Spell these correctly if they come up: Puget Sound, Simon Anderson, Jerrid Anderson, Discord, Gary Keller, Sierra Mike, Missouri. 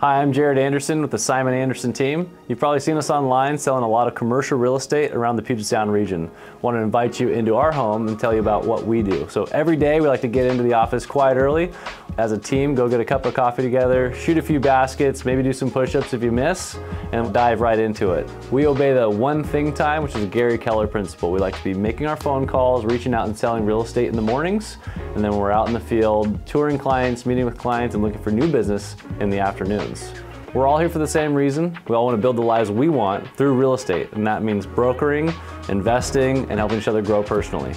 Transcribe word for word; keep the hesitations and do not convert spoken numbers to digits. Hi, I'm Jerrid Anderson with the Simon Anderson team. You've probably seen us online selling a lot of commercial real estate around the Puget Sound region. Want to invite you into our home and tell you about what we do. So every day we like to get into the office quite early. As a team, go get a cup of coffee together, shoot a few baskets, maybe do some push-ups if you miss, and dive right into it. We obey the one thing time, which is the Gary Keller principle. We like to be making our phone calls, reaching out and selling real estate in the mornings, and then we're out in the field touring clients, meeting with clients, and looking for new business in the afternoon. We're all here for the same reason. We all want to build the lives we want through real estate, and that means brokering, investing, and helping each other grow personally.